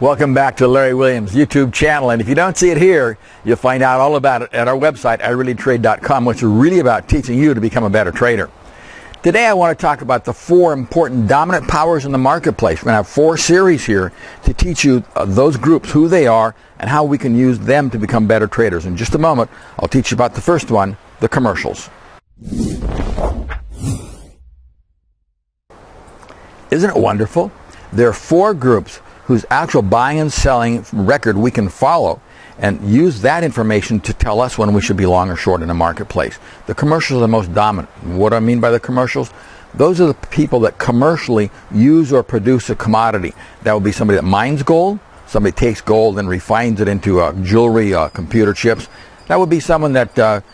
Welcome back to Larry Williams YouTube channel, and if you don't see it here, you'll find out all about it at our website, IReallyTrade.com, which is really about teaching you to become a better trader. Today I want to talk about the four important dominant powers in the marketplace. We're going to have four series here to teach you those groups, who they are, and how we can use them to become better traders. In just a moment, I'll teach you about the first one, the commercials. Isn't it wonderful? There are four groups whose actual buying and selling record we can follow and use that information to tell us when we should be long or short in the marketplace. The commercials are the most dominant. What do I mean by the commercials? Those are the people that commercially use or produce a commodity. That would be somebody that mines gold, somebody takes gold and refines it into jewelry, computer chips. That would be someone that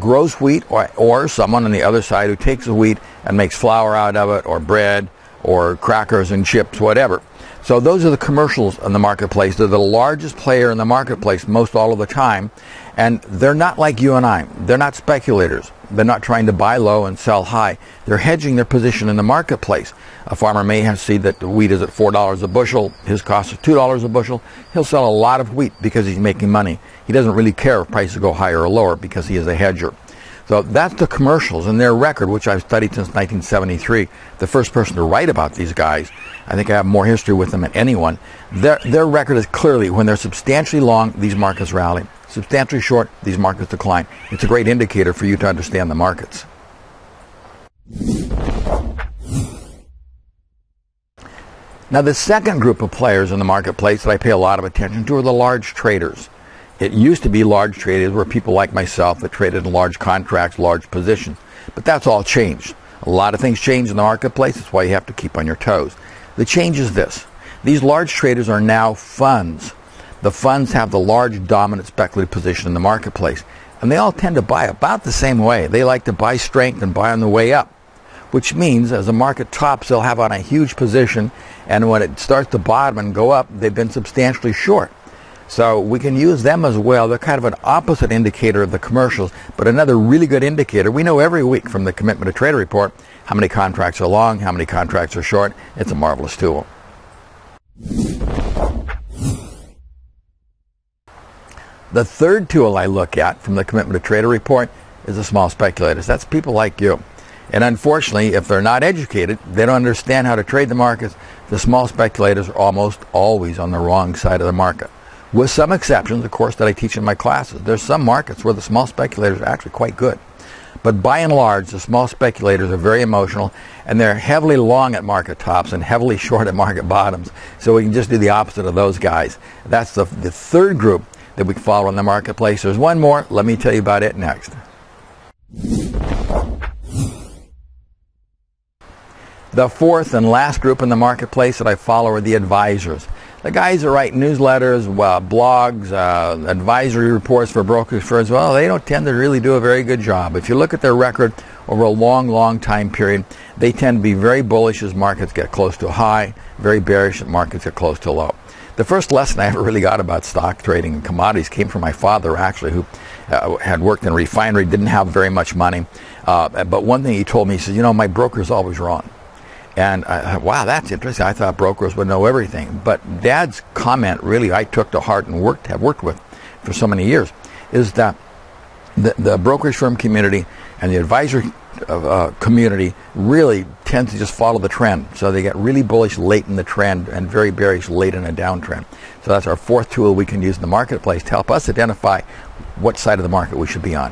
grows wheat, or someone on the other side who takes the wheat and makes flour out of it, or bread, or crackers and chips, whatever. So those are the commercials in the marketplace. They're the largest player in the marketplace most all of the time, and they're not like you and I. They're not speculators. They're not trying to buy low and sell high. They're hedging their position in the marketplace. A farmer may have seen that the wheat is at $4 a bushel. His cost is $2 a bushel. He'll sell a lot of wheat because he's making money. He doesn't really care if prices go higher or lower because he is a hedger. So that's the commercials and their record, which I've studied since 1973. The first person to write about these guys, I think I have more history with them than anyone. Their record is clearly when they're substantially long, these markets rally. Substantially short, these markets decline. It's a great indicator for you to understand the markets. Now, the second group of players in the marketplace that I pay a lot of attention to are the large traders. It used to be large traders were people like myself that traded in large contracts, large positions. But that's all changed. A lot of things change in the marketplace. That's why you have to keep on your toes. The change is this. These large traders are now funds. The funds have the large dominant speculative position in the marketplace. And they all tend to buy about the same way. They like to buy strength and buy on the way up, which means as the market tops, they'll have on a huge position. And when it starts to bottom and go up, they've been substantially short. So we can use them as well. They're kind of an opposite indicator of the commercials, but another really good indicator. We know every week from the Commitment of Traders report how many contracts are long, how many contracts are short. It's a marvelous tool. The third tool I look at from the Commitment of Traders report is the small speculators. That's people like you. And unfortunately, if they're not educated, they don't understand how to trade the markets. The small speculators are almost always on the wrong side of the market, with some exceptions, of course, that I teach in my classes. There's some markets where the small speculators are actually quite good. But by and large, the small speculators are very emotional, and they're heavily long at market tops and heavily short at market bottoms. So we can just do the opposite of those guys. That's the third group that we follow in the marketplace. There's one more. Let me tell you about it next. The fourth and last group in the marketplace that I follow are the advisors. The guys that write newsletters, blogs, advisory reports for brokerage firms, well, they don't tend to really do a very good job. If you look at their record over a long, long time period, they tend to be very bullish as markets get close to high, very bearish as markets get close to low. The first lesson I ever really got about stock trading and commodities came from my father, actually, who had worked in a refinery, didn't have very much money. But one thing he told me, he said, you know, my broker's always wrong. And I, wow, that's interesting. I thought brokers would know everything. But Dad's comment really I took to heart and have worked with for so many years is that the brokerage firm community and the advisory community really tends to just follow the trend. So they get really bullish late in the trend and very bearish late in a downtrend. So that's our fourth tool we can use in the marketplace to help us identify what side of the market we should be on.